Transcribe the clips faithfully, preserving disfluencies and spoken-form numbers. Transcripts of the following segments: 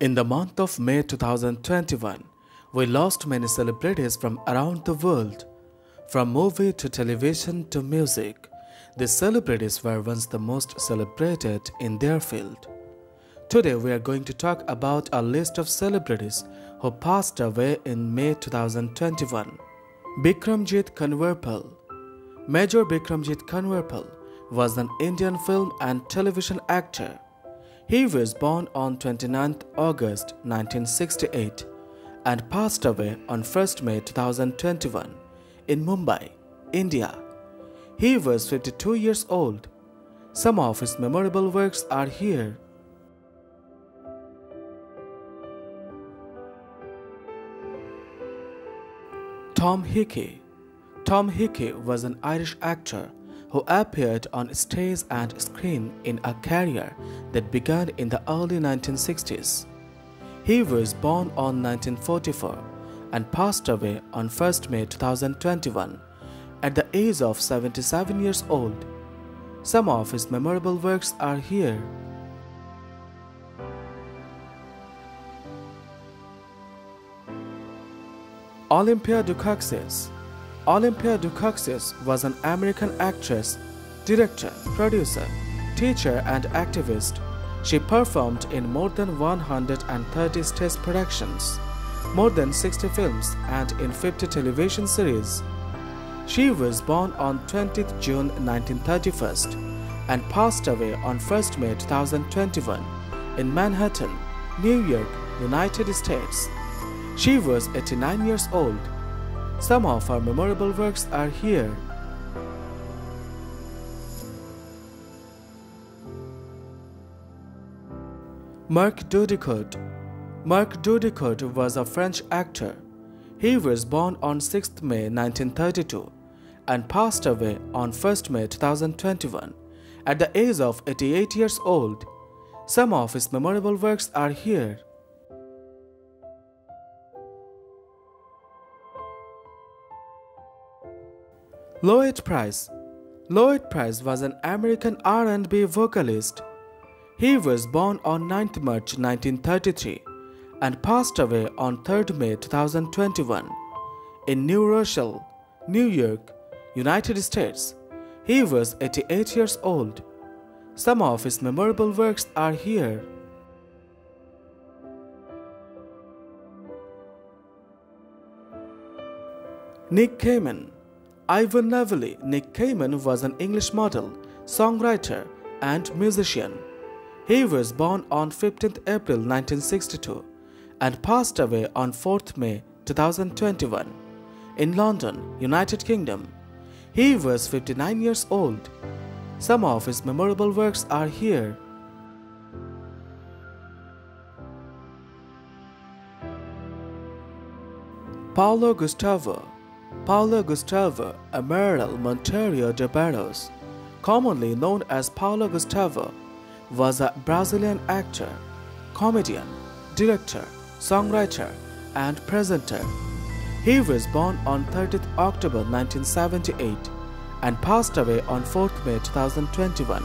In the month of May two thousand twenty-one, we lost many celebrities from around the world. From movie to television to music, these celebrities were once the most celebrated in their field. Today we are going to talk about a list of celebrities who passed away in May two thousand twenty-one. Bikramjeet Kanwarpal. Major Bikramjeet Kanwarpal was an Indian film and television actor. He was born on twenty-ninth August nineteen sixty-eight and passed away on first May two thousand twenty-one in Mumbai, India. He was fifty-two years old. Some of his memorable works are here. Tom Hickey. Tom Hickey was an Irish actor who appeared on stage and screen in a career that began in the early nineteen sixties. He was born on nineteen forty-four and passed away on first May two thousand twenty-one at the age of seventy-seven years old. Some of his memorable works are here. Olympia Dukakis. Olympia Dukakis was an American actress, director, producer, teacher and activist. She performed in more than one hundred thirty stage productions, more than sixty films and in fifty television series. She was born on twentieth June nineteen thirty-one and passed away on first May two thousand twenty-one in Manhattan, New York, United States. She was eighty-nine years old. Some of her memorable works are here. Marc Dudicourt. Marc Dudicourt was a French actor. He was born on sixth May nineteen thirty-two and passed away on first May two thousand twenty-one at the age of eighty-eight years old. Some of his memorable works are here. Lloyd Price. Lloyd Price was an American R and B vocalist. He was born on ninth March nineteen thirty-three and passed away on third May two thousand twenty-one in New Rochelle, New York, United States. He was eighty-eight years old. Some of his memorable works are here. Nick Kamen. Ivan Neville Nick Kamen was an English model, songwriter, and musician. He was born on fifteenth April nineteen sixty-two and passed away on fourth May two thousand twenty-one in London, United Kingdom. He was fifty-nine years old. Some of his memorable works are here. Paulo Gustavo. Paulo Gustavo Amaral Monteiro de Barros, commonly known as Paulo Gustavo, was a Brazilian actor, comedian, director, songwriter, and presenter. He was born on thirtieth October nineteen seventy-eight and passed away on fourth May two thousand twenty-one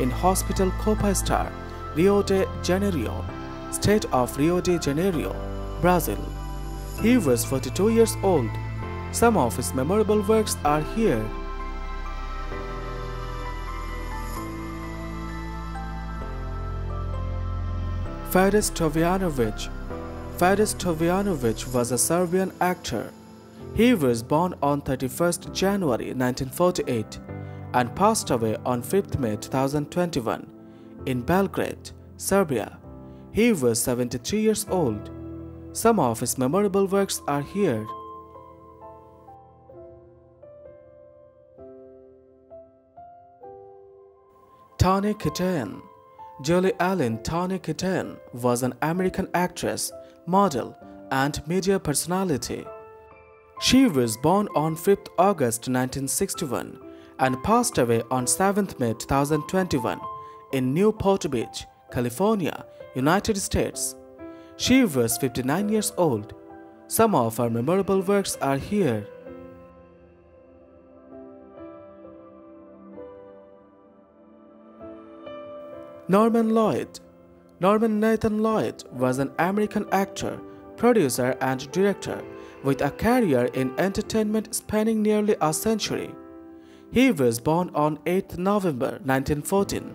in Hospital Copaestar, Rio de Janeiro, state of Rio de Janeiro, Brazil. He was forty-two years old. Some of his memorable works are here. Feđa Stojanović. Feđa Stojanović was a Serbian actor. He was born on thirty-first January nineteen forty-eight and passed away on fifth May two thousand twenty-one in Belgrade, Serbia. He was seventy-three years old. Some of his memorable works are here. Tawny Kitaen. Julie Allen Tawny Kitaen was an American actress, model, and media personality. She was born on fifth August nineteen sixty-one and passed away on seventh May two thousand twenty-one in Newport Beach, California, United States. She was fifty-nine years old. Some of her memorable works are here. Norman Lloyd. Norman Nathan Lloyd was an American actor, producer and director with a career in entertainment spanning nearly a century. He was born on eighth November nineteen fourteen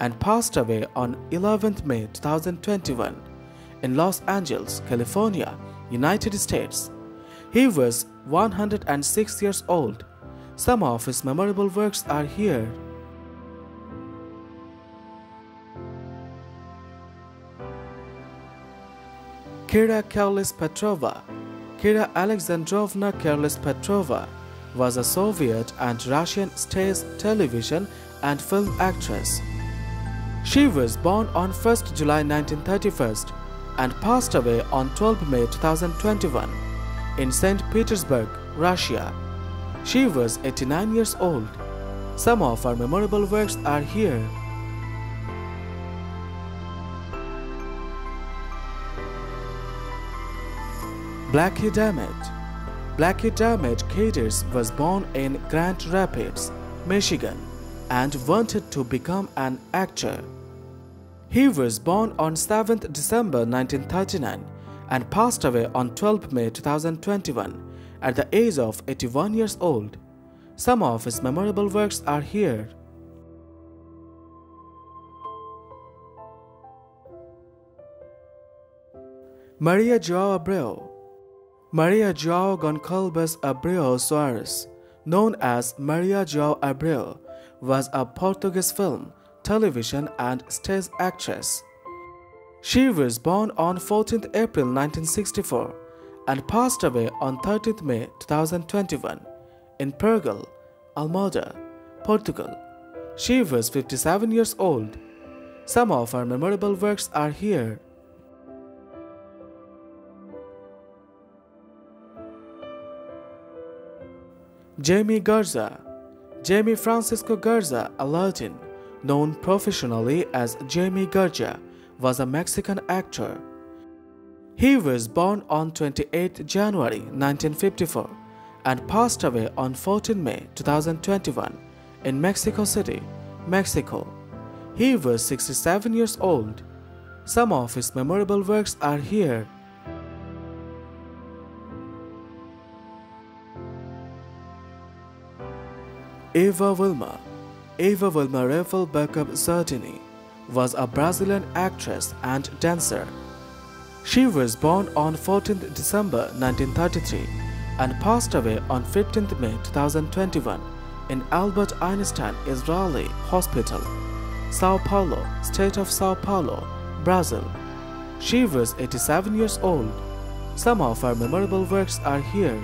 and passed away on eleventh May two thousand twenty-one in Los Angeles, California, United States. He was one hundred six years old. Some of his memorable works are here. Kira Kreylis-Petrova. Kira Alexandrovna Kreylis-Petrova was a Soviet and Russian stage, television and film actress. She was born on first of July nineteen thirty-one and passed away on twelfth May two thousand twenty-one in Saint Petersburg, Russia. She was eighty-nine years old. Some of her memorable works are here. Blackie Dammett. Blackie Dammett Kaders was born in Grand Rapids, Michigan, and wanted to become an actor. He was born on seventh December nineteen thirty-nine and passed away on twelfth May two thousand twenty-one at the age of eighty-one years old. Some of his memorable works are here. Maria João Abreu. Maria João Goncalves Abreu Soares, known as Maria João Abreu, was a Portuguese film, television and stage actress. She was born on fourteenth April nineteen sixty-four and passed away on thirtieth May two thousand twenty-one in Porgal, Almada, Portugal. She was fifty-seven years old. Some of her memorable works are here. Jamie Garza. Jamie Francisco Garza Aladdin, known professionally as Jamie Garza, was a Mexican actor. He was born on twenty-eighth January nineteen fifty-four and passed away on fourteenth May two thousand twenty-one in Mexico City, Mexico. He was sixty-seven years old. Some of his memorable works are here. Eva Wilma. Eva Wilma Rafael Backup Zardini was a Brazilian actress and dancer. She was born on fourteenth December nineteen thirty-three and passed away on fifteenth May two thousand twenty-one in Albert Einstein Israeli Hospital, Sao Paulo, state of Sao Paulo, Brazil. She was eighty-seven years old. Some of her memorable works are here.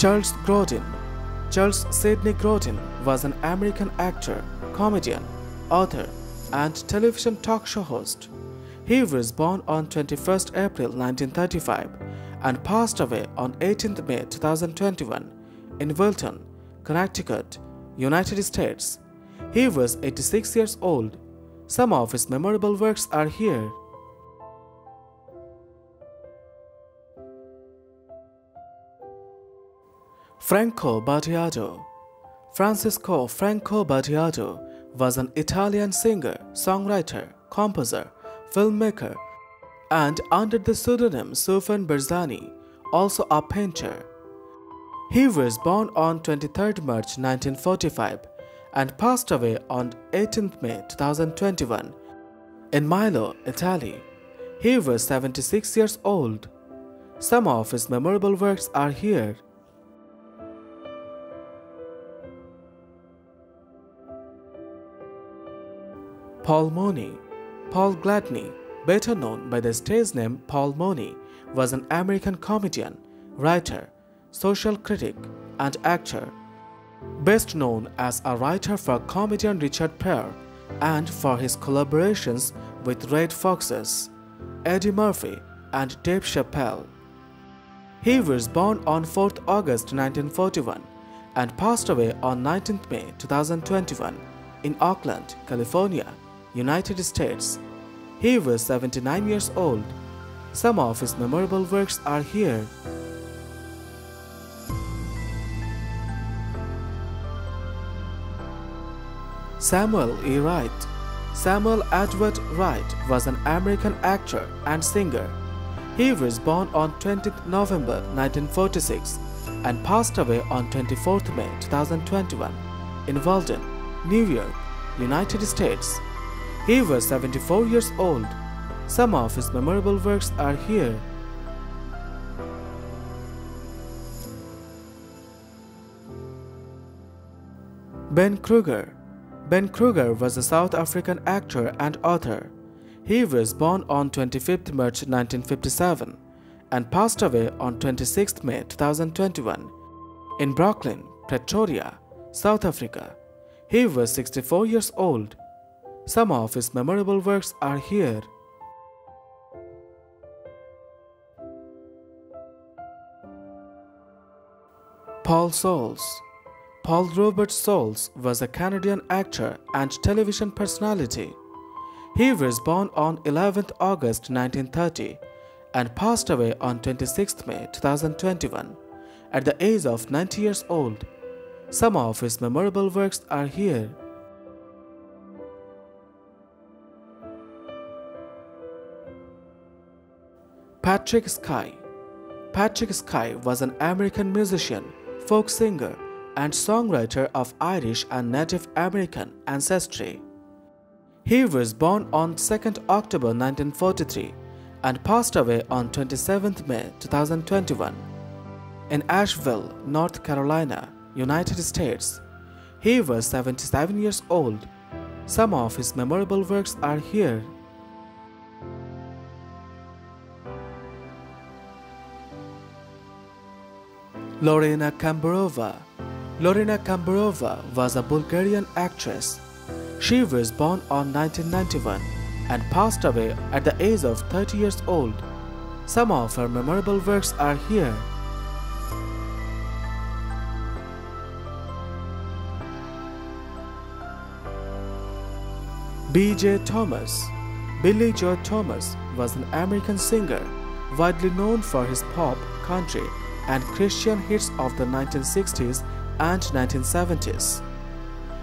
Charles Grodin. Charles Sidney Grodin was an American actor, comedian, author, and television talk show host. He was born on twenty-first April nineteen thirty-five and passed away on eighteenth May two thousand twenty-one in Wilton, Connecticut, United States. He was eighty-six years old. Some of his memorable works are here. Franco Battiato. Francisco Franco Battiato was an Italian singer, songwriter, composer, filmmaker, and under the pseudonym Sufan Berzani, also a painter. He was born on twenty-third March nineteen forty-five and passed away on eighteenth May two thousand twenty-one in Milo, Italy. He was seventy-six years old. Some of his memorable works are here. Paul Mooney. Paul Gladney, better known by the stage name Paul Mooney, was an American comedian, writer, social critic, and actor. Best known as a writer for comedian Richard Pryor and for his collaborations with Red Foxes, Eddie Murphy, and Dave Chappelle. He was born on fourth of August nineteen forty-one and passed away on nineteenth May two thousand twenty-one in Oakland, California, United States. He was seventy-nine years old. Some of his memorable works are here. Samuel E. Wright. Samuel Edward Wright was an American actor and singer. He was born on the twentieth of November nineteen forty-six and passed away on the twenty-fourth of May two thousand twenty-one in Walden, New York, United States. He was seventy-four years old. Some of his memorable works are here. Ben Kruger. Ben Kruger was a South African actor and author. He was born on the twenty-fifth of March nineteen fifty-seven and passed away on the twenty-sixth of May two thousand twenty-one in Brooklyn, Pretoria, South Africa. He was sixty-four years old. Some of his memorable works are here. Paul Soles. Paul Robert Soles was a Canadian actor and television personality. He was born on the eleventh of August nineteen thirty and passed away on the twenty-sixth of May two thousand twenty-one at the age of ninety years old. Some of his memorable works are here. Patrick Sky. Patrick Sky was an American musician, folk singer, and songwriter of Irish and Native American ancestry. He was born on the second of October nineteen forty-three and passed away on the twenty-seventh of May two thousand twenty-one in Asheville, North Carolina, United States. He was seventy-seven years old. Some of his memorable works are here. Lorina Kamburova. Lorina Kamburova was a Bulgarian actress. She was born on nineteen ninety-one and passed away at the age of thirty years old. Some of her memorable works are here. B J Thomas. Billy Joe Thomas was an American singer, widely known for his pop, country, and Christian hits of the nineteen sixties and nineteen seventies.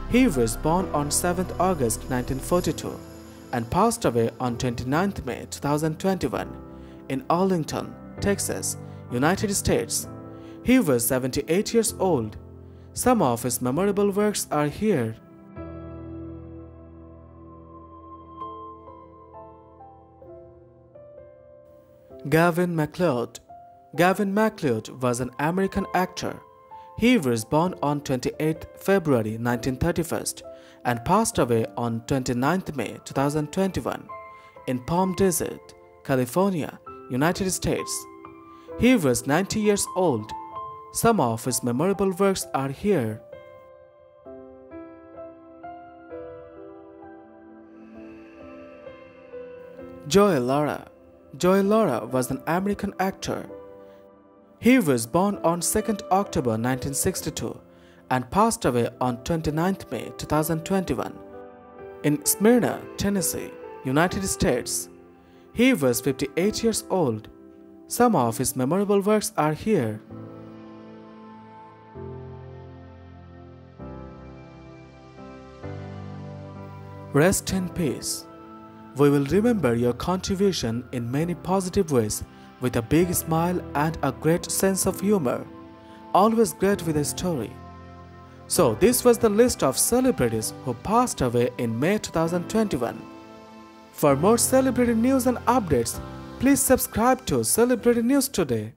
He was born on the seventh of August nineteen forty-two and passed away on the twenty-ninth of May two thousand twenty-one in Arlington, Texas, United States. He was seventy-eight years old. Some of his memorable works are here. Gavin MacLeod. Gavin MacLeod was an American actor. He was born on the twenty-eighth of February nineteen thirty-one and passed away on the twenty-ninth of May two thousand twenty-one in Palm Desert, California, United States. He was ninety years old. Some of his memorable works are here. Joe Lara. Joe Lara was an American actor. He was born on the second of October nineteen sixty-two and passed away on the twenty-ninth of May two thousand twenty-one in Smyrna, Tennessee, United States. He was fifty-eight years old. Some of his memorable works are here. Rest in peace. We will remember your contribution in many positive ways, with a big smile and a great sense of humor. Always great with a story. So this was the list of celebrities who passed away in May two thousand twenty-one. For more celebrity news and updates, please subscribe to Celebrity News Today.